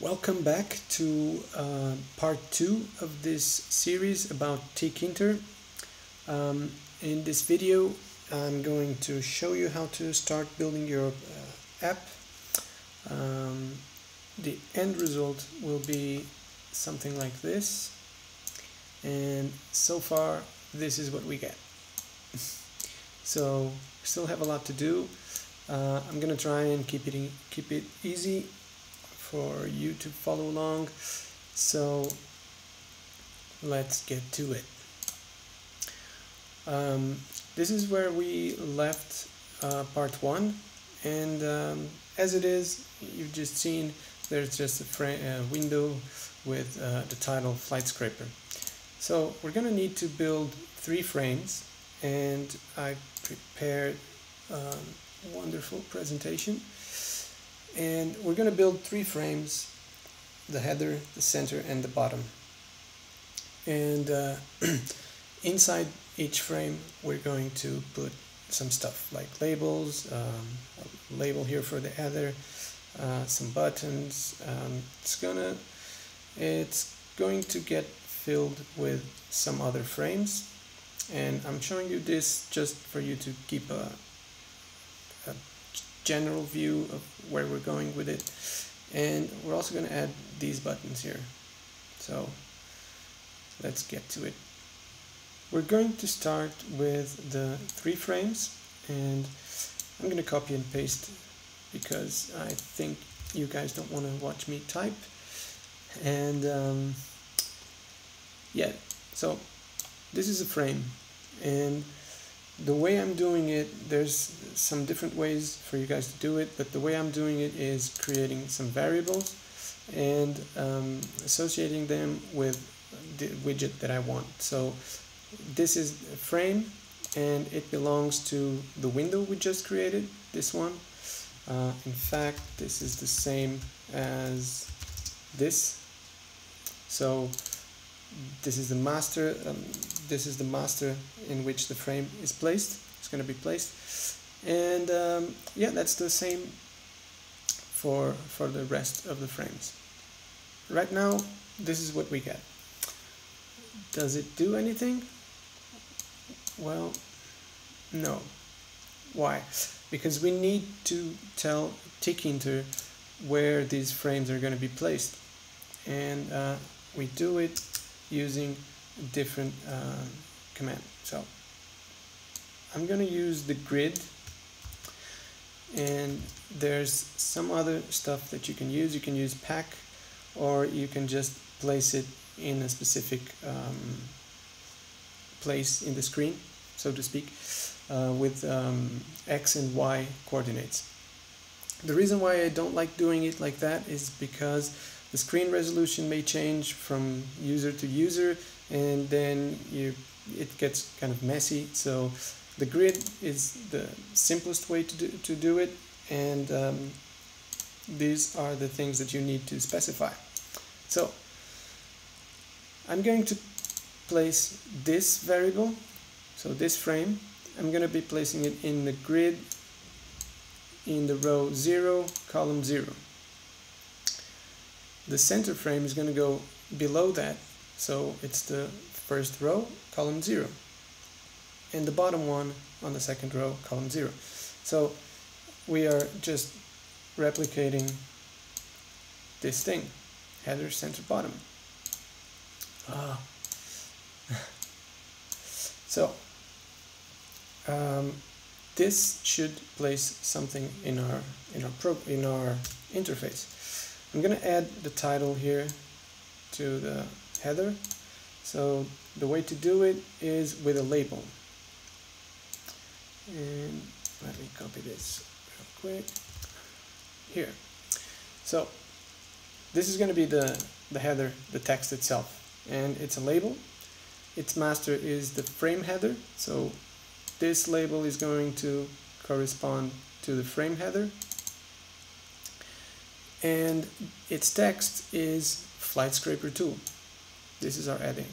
Welcome back to part 2 of this series about Tkinter. In this video I'm going to show you how to start building your app. The end result will be something like this, and so far this is what we get. So still have a lot to do. I'm gonna try and keep it easy for you to follow along, so let's get to it. This is where we left part 1, and as it is, you've just seen there's just a window with the title Flight Scraper. So we're gonna need to build 3 frames, and I prepared a wonderful presentation. And we're going to build 3 frames: the header, the center, and the bottom. And inside each frame we're going to put some stuff like labels, a label here for the header, some buttons. It's going to get filled with some other frames, and I'm showing you this just for you to keep a general view of where we're going with it. And we're also going to add these buttons here, so let's get to it. We're going to start with the 3 frames, and I'm going to copy and paste because I think you guys don't want to watch me type. And yeah, so this is a frame, and the way I'm doing it, there's some different ways for you guys to do it, but the way I'm doing it is creating some variables and associating them with the widget that I want. So this is a frame, and it belongs to the window we just created, this one. In fact, this is the same as this. So this is the master. This is the master in which the frame is placed. It's going to be placed, and yeah, that's the same for the rest of the frames. Right now, this is what we get. Does it do anything? Well, no. Why? Because we need to tell Tkinter where these frames are going to be placed, and we do it using a different command. So I'm going to use the grid, and there's some other stuff that you can use. You can use pack, or you can just place it in a specific place in the screen, so to speak, with X and Y coordinates. The reason why I don't like doing it like that is because the screen resolution may change from user to user, and then it gets kind of messy. So the grid is the simplest way to do it, and these are the things that you need to specify. So I'm going to place this variable, so this frame. I'm going to be placing it in the grid in the row 0, column 0. The center frame is going to go below that, so it's the first row, column 0, and the bottom one on the second row, column 0. So we are just replicating this thing: header, center, bottom. So this should place something in our interface. I'm going to add the title here to the header. So the way to do it is with a label. And let me copy this real quick here. So this is going to be the header, the text itself. And it's a label. Its master is the frame header. So this label is going to correspond to the frame header. And its text is Flight Scraper 2. This is our heading.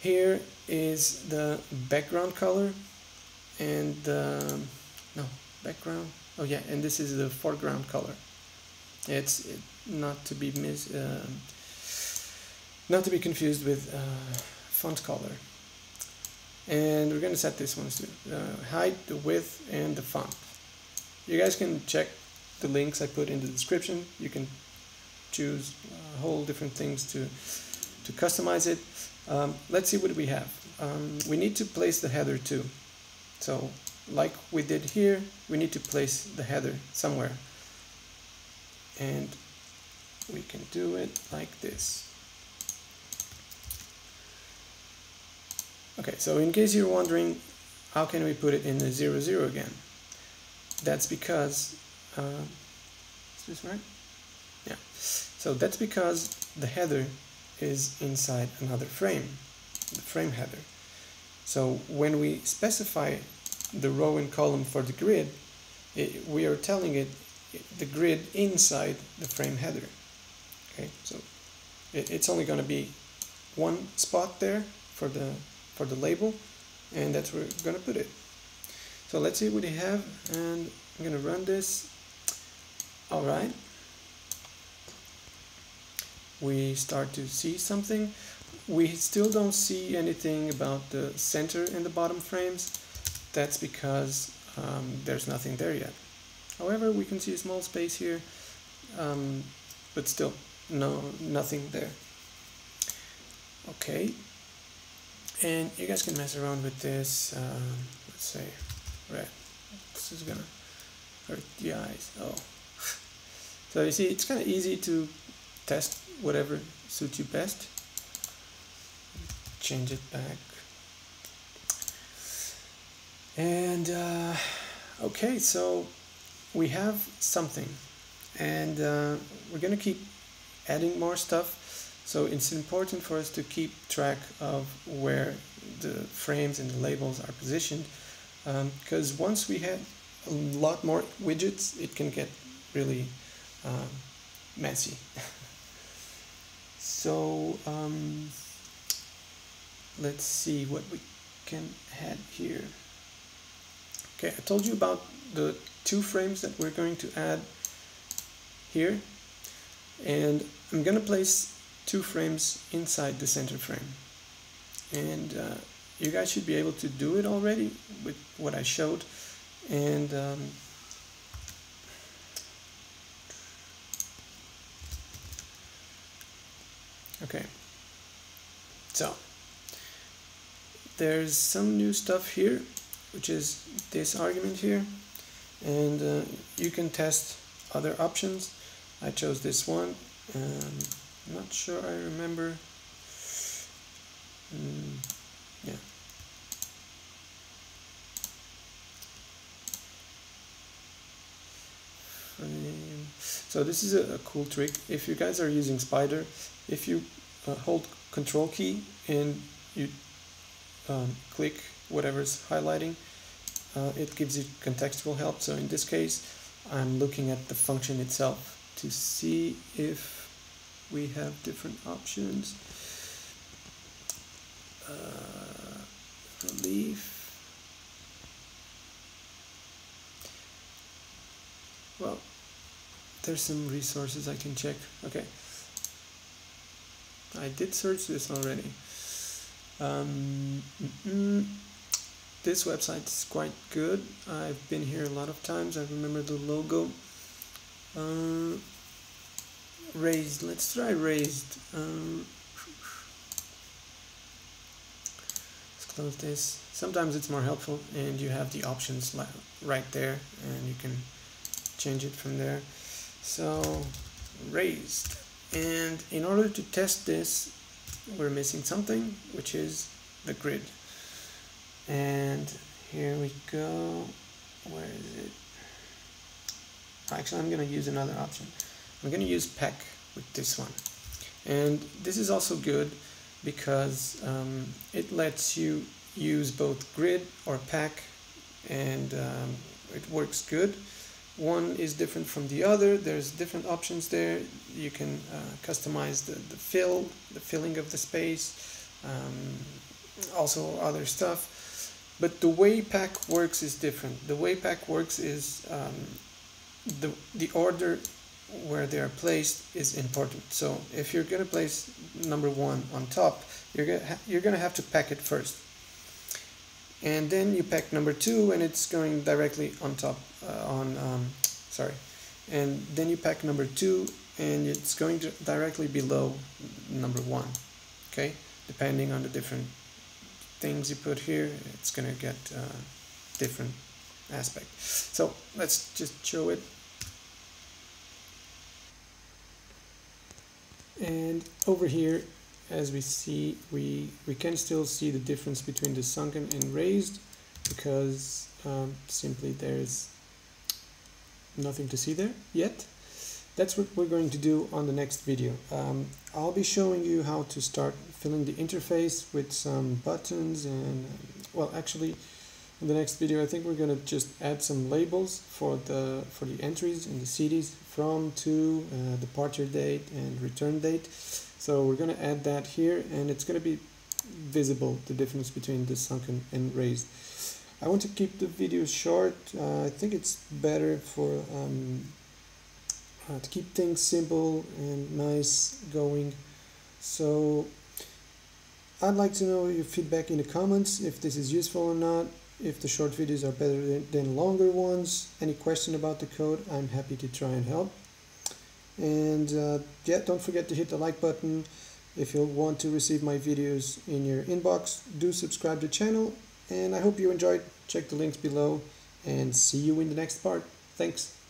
Here is the background color, and this is the foreground color. It's not to be confused with font color. And we're going to set this one to height, the width, and the font. You guys can check the links I put in the description. You can choose whole different things to customize it. Let's see what we have. We need to place the header too. So like we did here, we need to place the header somewhere. And we can do it like this. Okay, so in case you're wondering, how can we put it in the 0, 0 again? That's because, is this right? Yeah. So that's because the header is inside another frame, the frame header. So when we specify the row and column for the grid, we are telling it the grid inside the frame header. Okay, so it's only going to be one spot there for the label, and that's where we're going to put it. So let's see what we have, and I'm going to run this. All right, we start to see something. We still don't see anything about the center and the bottom frames. That's because there's nothing there yet. However, we can see a small space here, but still nothing there. Okay, and you guys can mess around with this. Let's say red. This is gonna hurt the eyes. Oh, so you see, it's kind of easy to test whatever suits you best. Change it back. And okay, so we have something, and we're gonna keep adding more stuff. So it's important for us to keep track of where the frames and the labels are positioned, because once we have a lot more widgets, it can get really messy. So let's see what we can add here. Okay, I told you about the two frames that we're going to add here, and I'm gonna place two frames inside the center frame, and you guys should be able to do it already with what I showed. And okay, so there's some new stuff here, which is this argument here, and you can test other options. I chose this one. Not sure I remember. Yeah. So this is a cool trick. If you guys are using Spyder, if you hold Control key and you click whatever's highlighting, it gives you contextual help. So in this case, I'm looking at the function itself to see if we have different options. Relief. Well, there's some resources I can check. Okay, I did search this already. This website is quite good. I've been here a lot of times. I remember the logo. Raised, let's try raised. Let's close this. Sometimes it's more helpful, and you have the options right there, and you can change it from there. So raised, and in order to test this, we're missing something, which is the grid. And here we go. Where is it? Actually, I'm going to use another option. I'm going to use pack with this one, and this is also good because it lets you use both grid or pack, and it works good. One is different from the other. There's different options there. You can customize the filling of the space, also other stuff. But the way pack works is different. The way pack works is the order where they are placed is important. So if you're going to place number one on top, you're going to have to pack it first, and then you pack number two, and it's going directly on top and then you pack number two, and it's going to directly below number one. Okay, depending on the different things you put here, it's going to get different aspect. So let's just show it. And over here, as we see, we can still see the difference between the sunken and raised, because simply there's nothing to see there yet. That's what we're going to do on the next video. I'll be showing you how to start filling the interface with some buttons, and well, actually in the next video I think we're going to just add some labels for the entries and the CDs, from to, departure date and return date. So we're going to add that here, and it's going to be visible, the difference between the sunken and raised. I want to keep the video short. I think it's better for to keep things simple and nice going. So I'd like to know your feedback in the comments, if this is useful or not, if the short videos are better than longer ones. Any question about the code, I'm happy to try and help. And yeah, don't forget to hit the like button if you want to receive my videos in your inbox. Do subscribe to the channel, and I hope you enjoyed. Check the links below, and see you in the next part. Thanks.